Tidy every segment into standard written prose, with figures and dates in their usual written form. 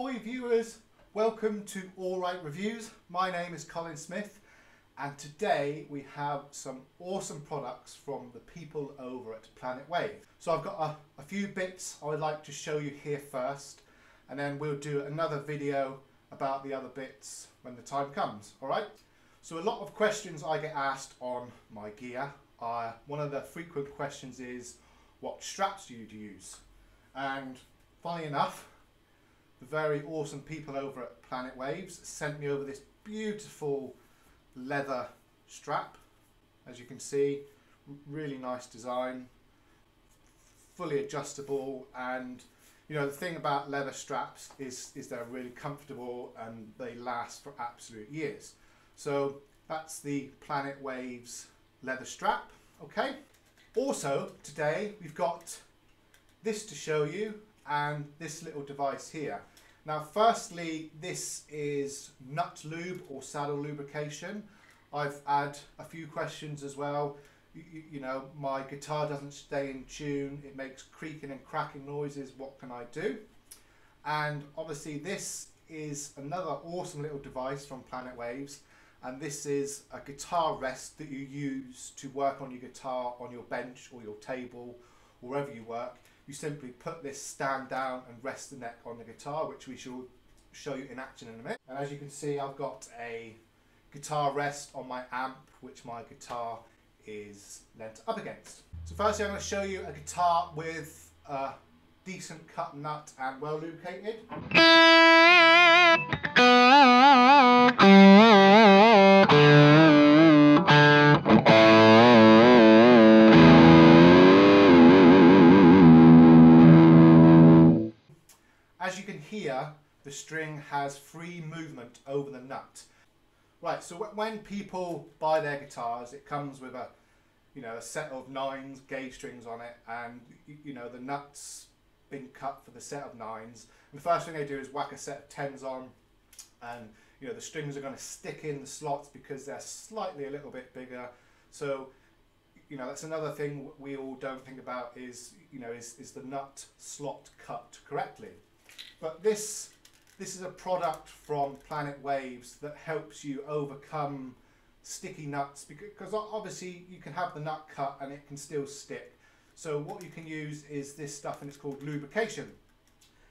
Ahoy viewers, welcome to All Right Reviews. My name is Colin Smith and today we have some awesome products from the people over at Planet Waves. So I've got a few bits I would like to show you here first, and then we'll do another video about the other bits when the time comes, alright? So a lot of questions I get asked on my gear. One of the frequent questions is, what straps do you use? And funny enough, the very awesome people over at Planet Waves sent me over this beautiful leather strap. As you can see, really nice design, fully adjustable, and you know the thing about leather straps is they're really comfortable and they last for absolute years. So that's the Planet Waves leather strap, okay? Also today we've got this to show you and this little device here. Now firstly, this is nut lube or saddle lubrication. I've had a few questions as well. You know, my guitar doesn't stay in tune, it makes creaking and cracking noises, what can I do? And obviously this is another awesome little device from Planet Waves, and this is a guitar rest that you use to work on your guitar on your bench or your table, wherever you work. You simply put this stand down and rest the neck on the guitar, which we shall show you in action in a minute. And as you can see, I've got a guitar rest on my amp, which my guitar is lent up against. So firstly, I'm going to show you a guitar with a decent cut nut and well lubricated. As you can hear, the string has free movement over the nut. Right, so when people buy their guitars, it comes with a set of 9s, gauge strings on it, and you know the nut's been cut for the set of 9s. And the first thing they do is whack a set of 10s on, and you know the strings are going to stick in the slots because they're slightly a little bit bigger. So you know that's another thing we all don't think about is is the nut slot cut correctly. But this is a product from Planet Waves that helps you overcome sticky nuts, because obviously you can have the nut cut and it can still stick. So what you can use is this stuff, and it's called lubrication.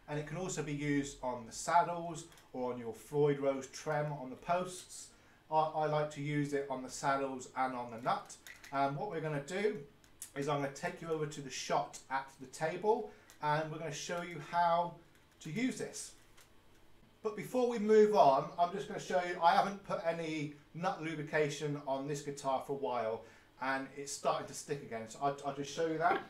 And it can also be used on the saddles or on your Floyd Rose trem on the posts. I like to use it on the saddles and on the nut. And what we're going to do is I'm going to take you over to the shot at the table, and we're going to show you how to use this. But before we move on, I'm just going to show you I haven't put any nut lubrication on this guitar for a while, and it's starting to stick again, so I'll just show you that.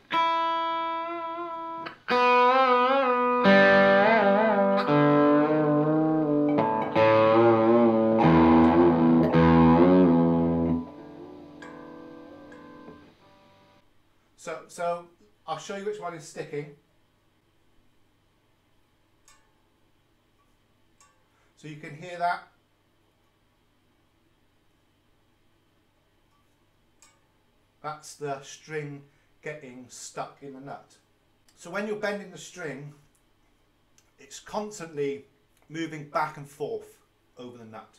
So I'll show you which one is sticking. So you can hear that. That's the string getting stuck in the nut. So when you're bending the string, it's constantly moving back and forth over the nut.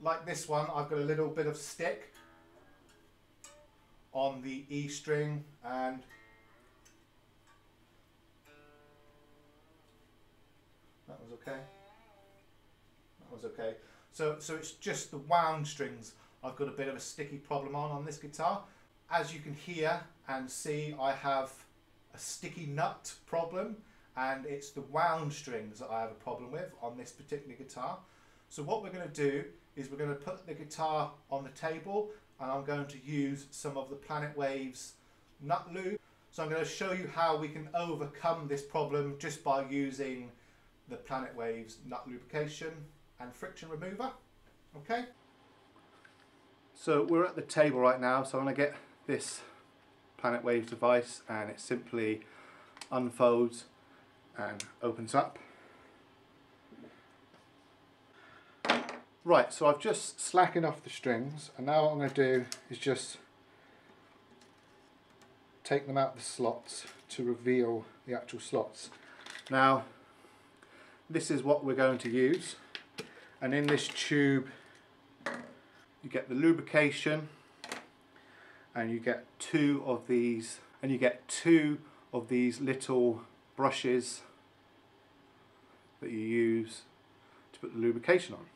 Like this one, I've got a little bit of stick on the E string, and that was okay. Okay, so it's just the wound strings I've got a bit of a sticky problem on this guitar. As you can hear and see, I have a sticky nut problem, and it's the wound strings that I have a problem with on this particular guitar. So what we're going to do is we're going to put the guitar on the table, and I'm going to use some of the Planet Waves nut lube. So I'm going to show you how we can overcome this problem just by using the Planet Waves nut lubrication and friction remover, okay? So we're at the table right now, so I'm going to get this Planet Waves device, and it simply unfolds and opens up. Right, so I've just slackened off the strings, and now what I'm going to do is just take them out the slots to reveal the actual slots. Now, This is what we're going to use, and in this tube you get the lubrication, and you get two of these, and you get two of these little brushes that you use to put the lubrication on.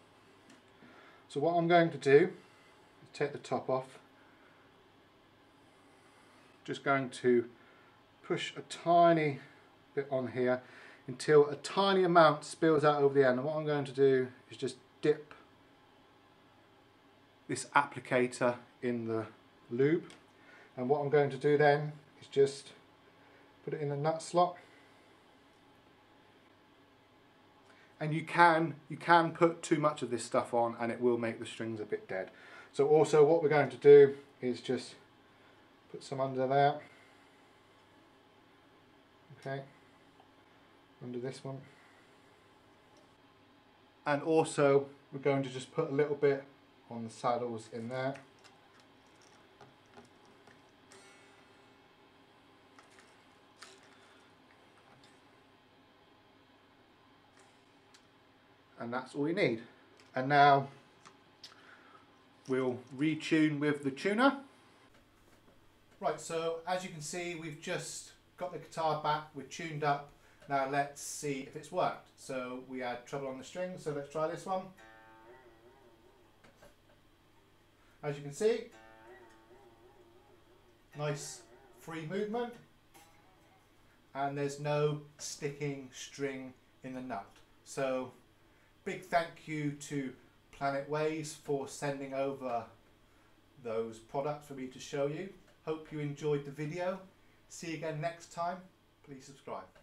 So what I'm going to do is take the top off, just going to push a tiny bit on here until a tiny amount spills out over the end, and what I'm going to do is just dip this applicator in the lube, and what I'm going to do then is just put it in the nut slot. And you can put too much of this stuff on and it will make the strings a bit dead. So also what we're going to do is just put some under there. Okay, under this one. And also we're going to just put a little bit on the saddles in there. And that's all you need. And now we'll retune with the tuner. Right, so as you can see, we've just got the guitar back, we're tuned up. Now let's see if it's worked. So we had trouble on the strings, so let's try this one. As you can see, nice free movement, and there's no sticking string in the nut. So big thank you to Planet Waves for sending over those products for me to show you. Hope you enjoyed the video. See you again next time. Please subscribe.